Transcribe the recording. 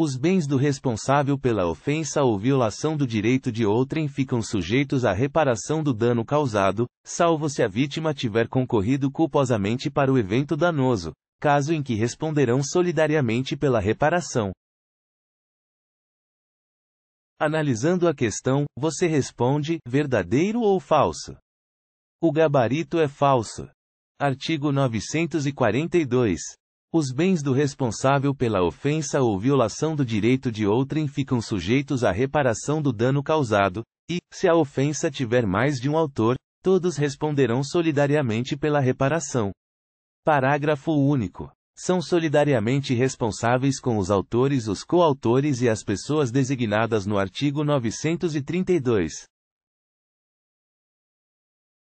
Os bens do responsável pela ofensa ou violação do direito de outrem ficam sujeitos à reparação do dano causado, salvo se a vítima tiver concorrido culposamente para o evento danoso, caso em que responderão solidariamente pela reparação. Analisando a questão, você responde: verdadeiro ou falso? O gabarito é falso. Artigo 942. Os bens do responsável pela ofensa ou violação do direito de outrem ficam sujeitos à reparação do dano causado, e, se a ofensa tiver mais de um autor, todos responderão solidariamente pela reparação. Parágrafo único. São solidariamente responsáveis com os autores, os coautores e as pessoas designadas no artigo 932.